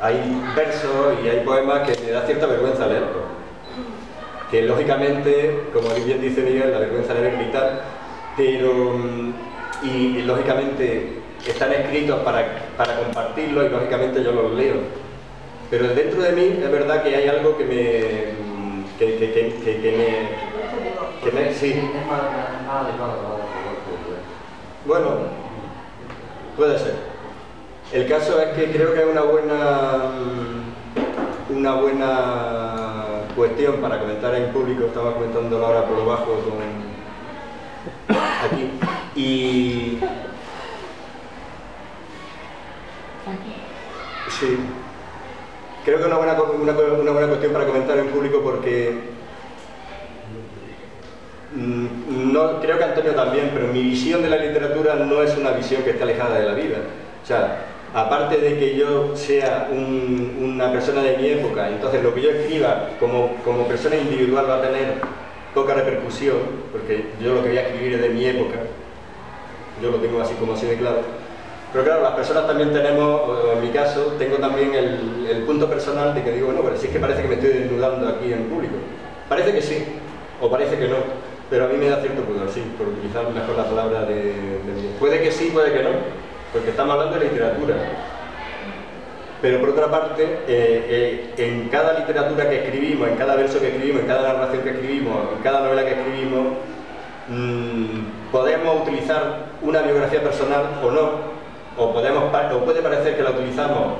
Hay versos y hay poemas que me da cierta vergüenza leerlos, que lógicamente, como bien dice Miguel, la vergüenza leer es gritar, pero y lógicamente están escritos para compartirlos y lógicamente yo los leo, pero dentro de mí es verdad que hay algo que me sí. Bueno, puede ser. El caso es que creo que es una buena cuestión para comentar en público. Estaba comentándolo ahora por lo bajo con aquí. Y... sí. Creo que es una buena cuestión para comentar en público porque... no, creo que Antonio también, pero mi visión de la literatura no es una visión que esté alejada de la vida. O sea, aparte de que yo sea una persona de mi época, entonces lo que yo escriba como persona individual va a tener poca repercusión, porque yo lo que voy a escribir es de mi época, yo lo tengo así como así de claro. Pero claro, las personas también tenemos, o en mi caso, tengo también el punto personal de que digo, bueno, pero si es que parece que me estoy desnudando aquí en público. Parece que sí, o parece que no, pero a mí me da cierto pudor, sí, por utilizar mejor la palabra de mí. Puede que sí, puede que no. Porque estamos hablando de literatura. Pero por otra parte, en cada literatura que escribimos, en cada verso que escribimos, en cada narración que escribimos, en cada novela que escribimos, podemos utilizar una biografía personal o no. O puede parecer que la utilizamos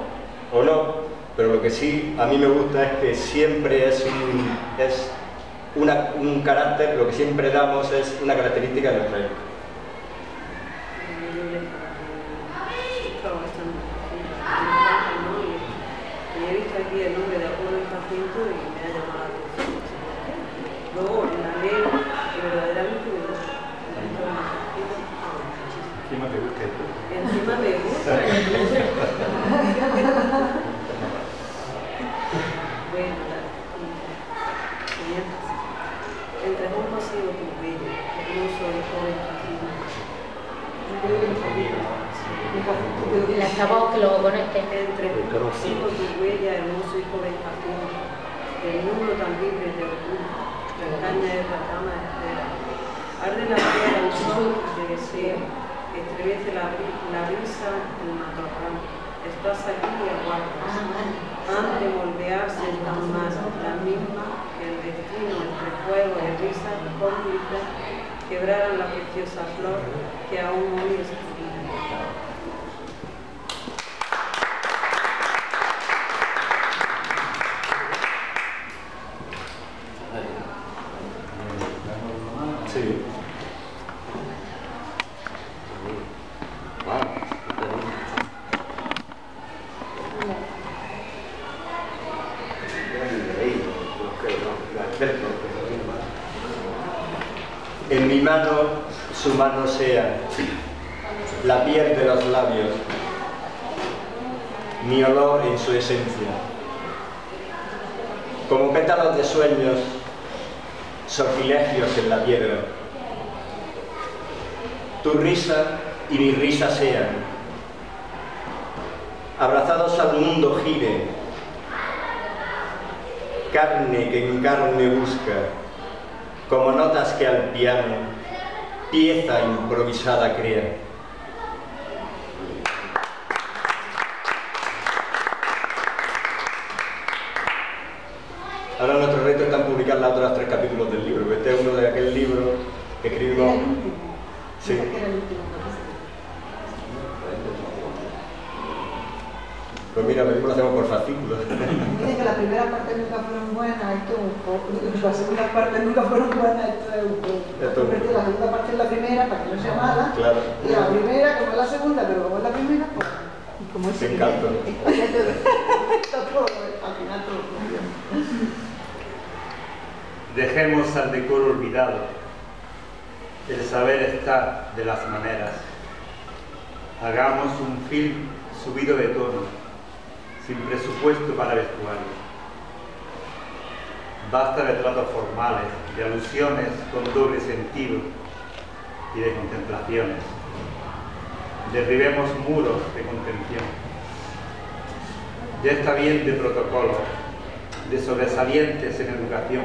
o no. Pero lo que sí a mí me gusta es que siempre es un carácter, lo que siempre damos es una característica de nuestra época. El nombre de alguno de los pacientes y me ha llamado la atención. Luego la leo y verdaderamente me gusta. Encima te gusta. Encima me gusta. Bueno, entre un vacío como bello, hermoso de joven paciente. Yo creo que la voz que lo conecte entre los hijos de huella, hermoso hijo de Jacob, el mundo tan libre de orgullo, la caña es la cama espera, arde la tierra un sol de deseo, estremece la brisa del matorral, estás aquí y aguardas, han de moldearse en tan más la misma que el destino entre fuego y risa, con vida, quebraron la preciosa flor que aún hoy es escrita. En mi mano, su mano sea, la piel de los labios, mi olor en su esencia. Como pétalos de sueños, sortilegios en la piedra. Tu risa y mi risa sean, abrazados al mundo gire, carne que en carne busca, como notas que al piano, pieza improvisada crea. Ahora nuestro reto está en publicar las otras 3 capítulos del libro. Este es uno de aquel libro que escribimos... Sí. Pues mira, lo mismo lo hacemos por fascículos. Dice que las primeras partes nunca fueron buenas, esto es un poco. Las segundas partes nunca fueron buenas, esto es un poco. Porque la segunda parte es la primera, para que no sea mala. Claro. Y la primera, como es la segunda, pero como es la primera, pues... y como es me encanta. Está todo, al final todo. Dejemos al decoro olvidado el saber estar de las maneras. Hagamos un film subido de tono, sin presupuesto para vestuario. Basta de tratos formales, de alusiones con doble sentido y de contemplaciones. derribemos muros de contención. Ya está bien de protocolo, de sobresalientes en educación.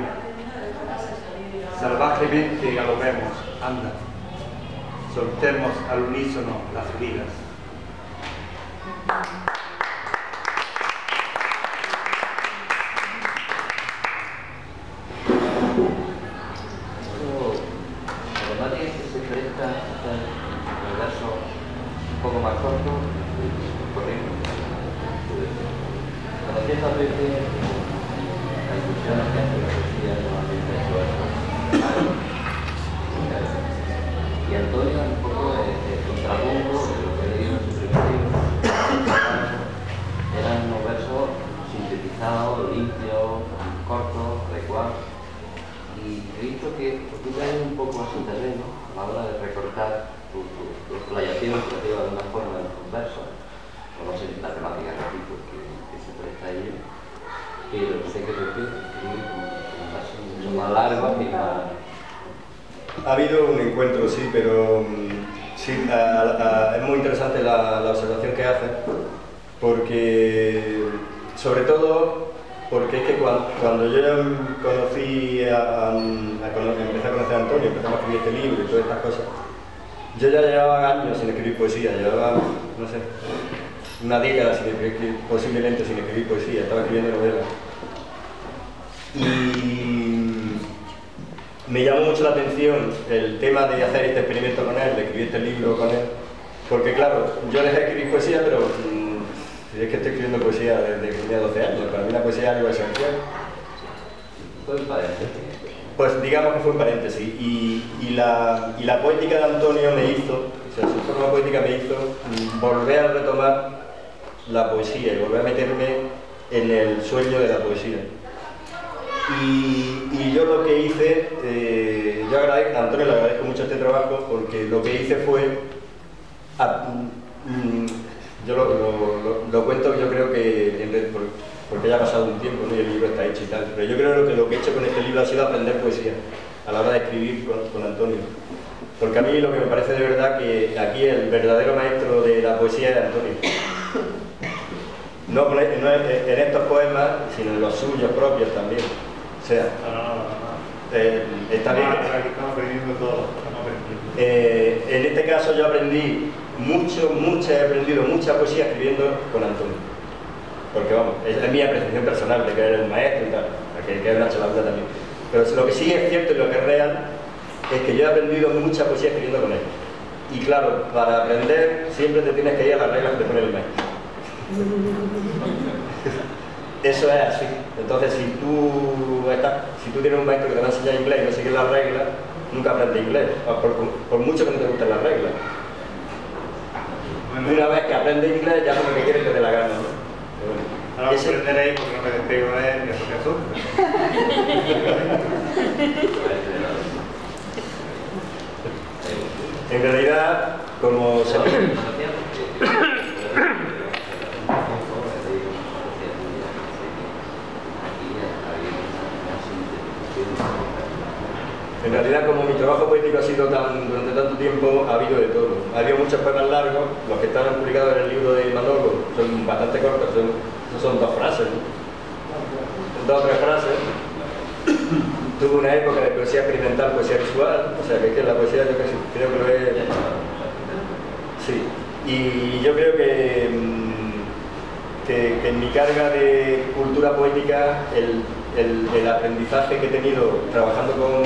Salvajemente galopemos, anda. Soltemos al unísono las vidas. El tema de hacer este experimento con él, de escribir este libro con él, porque claro, yo dejé de escribir poesía, pero es que estoy escribiendo poesía desde que tenía 12 años. Para mí la poesía es algo esencial. Fue un paréntesis. Pues digamos que fue un paréntesis. Y la poética de Antonio me hizo, o sea, su forma poética me hizo volver a retomar la poesía y volver a meterme en el sueño de la poesía. Y yo lo que hice, yo a Antonio le agradezco mucho este trabajo, porque lo que hice fue, yo lo cuento, yo creo que, porque ya ha pasado un tiempo, ¿no? Y el libro está hecho y tal, pero yo creo que lo que he hecho con este libro ha sido aprender poesía, a la hora de escribir con Antonio. Porque a mí lo que me parece de verdad que aquí el verdadero maestro de la poesía es Antonio. No en estos poemas, sino en los suyos propios también. O sea, está bien. Estamos aprendiendo todo. En este caso yo aprendí mucha poesía escribiendo con Antonio. Porque vamos, es mi apreciación personal de que era el maestro y tal, que era una chalabra también. Pero lo que sí es cierto y lo que es real es que yo he aprendido mucha poesía escribiendo con él. Y claro, para aprender siempre te tienes que ir a las reglas que te pone el maestro. Eso es así. Entonces, si tú tienes un maestro que te va a enseñar inglés y no sigues las reglas, nunca aprendes inglés, por mucho que no te gusten las reglas. Bueno, una vez que aprendes inglés, ya lo que quieres que te la gana, ¿no? Ahora voy a aprender ahí porque no me despego de él ni a su caso. En realidad, como se En realidad, como mi trabajo poético ha sido durante tanto tiempo, ha habido de todo. Ha habido muchos poemas largos, los que están publicados en el libro de Manolo son bastante cortos, son dos frases, ¿no? Dos o tres frases. Tuve una época de poesía experimental, poesía visual, o sea que la poesía yo casi creo que lo es... Sí, y yo creo que en mi carga de cultura poética, el aprendizaje que he tenido trabajando con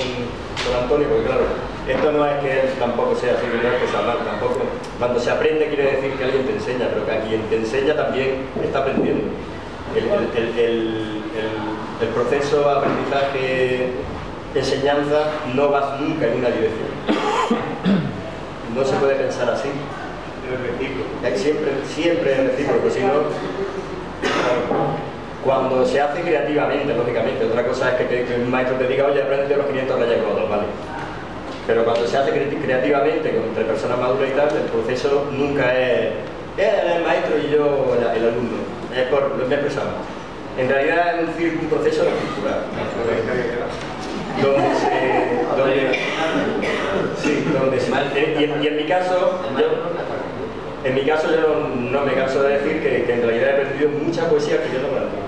Antonio, porque claro, esto no es que él tampoco sea así, no es que sea mal tampoco. Cuando se aprende quiere decir que alguien te enseña, pero que a quien te enseña también está aprendiendo. El proceso de aprendizaje, enseñanza, no vas nunca en una dirección. No se puede pensar así. Es siempre, siempre es recíproco, si no... Cuando se hace creativamente, lógicamente, otra cosa es que un maestro te diga, oye, aprende los 500 rayas godos, ¿vale? Pero cuando se hace creativamente, entre personas maduras y tal, el proceso nunca es, el maestro y yo el alumno, es por lo que expresamos. En realidad es un proceso circular, donde, sí, donde, y en mi caso, yo, En mi caso, yo no me canso de decir que en realidad he aprendido mucha poesía escribiendo para ti.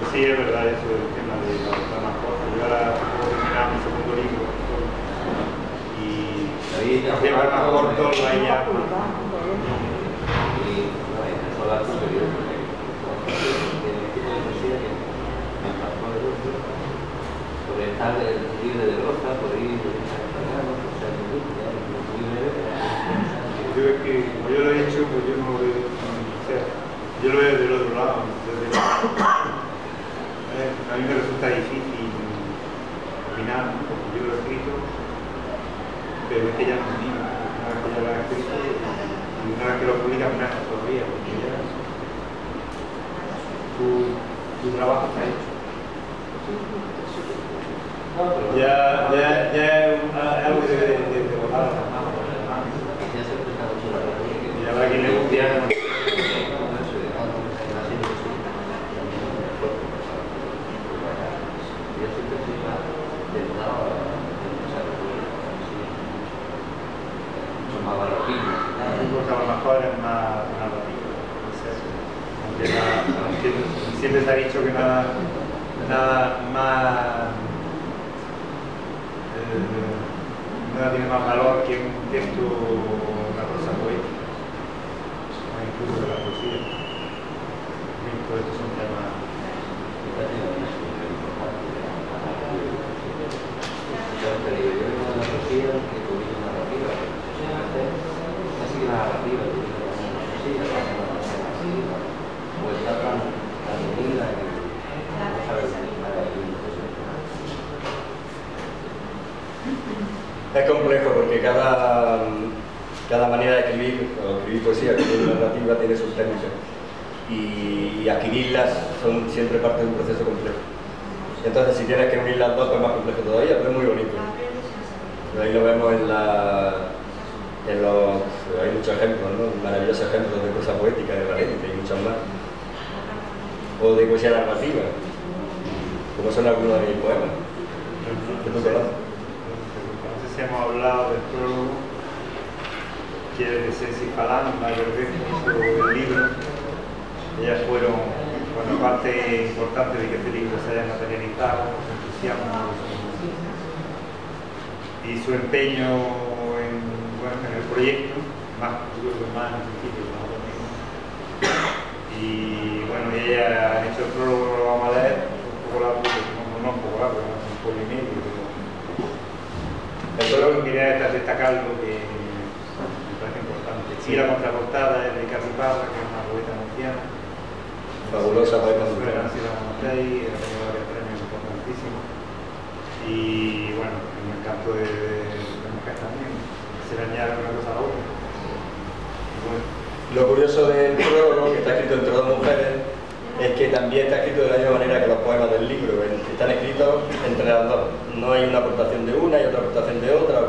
Pues sí, es verdad eso, el tema de las mascotas. Yo ahora terminaba mi segundo libro y hacía más corto a ella. Por estar libre de rosa, por ir yo es que como yo lo he hecho, pues yo no lo veo, o sea, yo lo veo del otro lado. Entonces, a mí me resulta difícil opinar, ¿no? Porque yo lo he escrito, pero es que ya no es mío, una vez que ya lo he escrito, y una vez que lo publica menos todavía, porque ya tu trabajo está hecho. Ya es algo que debe de votar. Y habrá quien le guste. Siempre se ha dicho que nada tiene más valor que un texto, una prosa poética, incluso de la poesía. Por esto es un tema es complejo, porque cada manera de escribir, o escribir poesía, escribir narrativa, tiene sus técnicas y adquirirlas son siempre parte de un proceso complejo. Entonces, si tienes que unir las dos, es más complejo todavía, pero es muy bonito. Pero ahí lo vemos hay muchos ejemplos, ¿no? Maravillosos ejemplos de cosas poéticas de Valencia y muchas más, o de poesía narrativa, como son algunos de mis poemas. ¿Qué tú conoces? Hemos hablado del prólogo, que es de Cecilia Fernández, del libro. Ellas fueron, bueno, parte importante de que este libro se haya materializado, su entusiasmo y su empeño en el proyecto, más en principio, ¿no? Y bueno, ella ha hecho el prólogo, lo vamos a leer, un poco y medio. Yo lo que quería destacar algo que me parece importante. Sí, la contraportada es de Carriparra, que es una poeta murciana. Fabulosa poeta murciana. Matei, ha tenido varios premios importantísimos. Y bueno, en el campo de mujer también, se le añade una cosa a la otra. Bueno. Lo curioso del prólogo, que está escrito entre dos mujeres, es que también está escrito de la misma manera que los poemas del libro, que están escritos entre las dos. No hay una aportación de una y otra aportación de otra.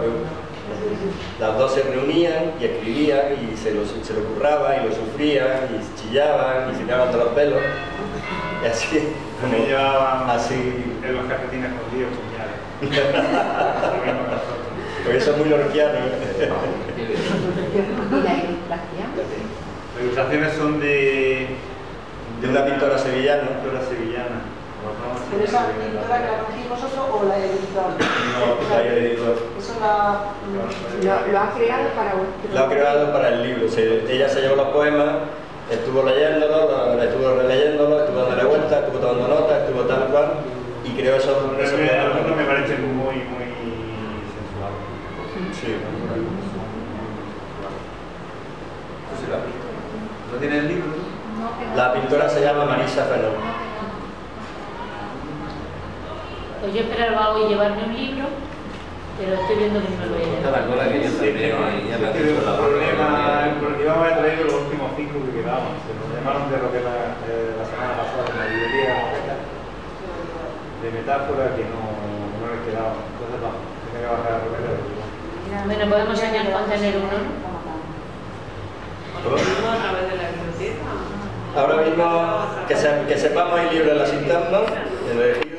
Las dos se reunían y escribían y se lo curraban y lo sufrían y chillaban y se tiraban todos los pelos. Y así. También llevaban así en los cafetines escondidos, puñales. Porque eso es muy lorquiano. Las ilustraciones son de una pintora sevillana. ¿Pero esa pintora que conocéis vosotros o la editora? No, la editora. Eso lo ha creado para vosotros. Lo ha creado para el libro. Ella se llevó los poemas, estuvo leyéndolos, estuvo releyéndolos, estuvo dándole vueltas, estuvo tomando notas, estuvo tal cual, y creó esos poemas. Algunos me parecen muy sensuales. Sí, muy sensuales. ¿No tiene el libro? La pintora se llama Marisa Ferro. Pues yo esperaba hoy llevarme un libro, pero estoy viendo que no lo voy a llevar. El problema es traer los últimos 5 que quedaban. Se nos llamaron de lo que la semana pasada, en la librería de metáfora, que no les quedaba. Entonces vamos, tiene que bajar la primera. Bueno, podemos añadir a tener uno, ¿no? Ahora mismo, que sepamos, hay libros en la cinta, ¿no?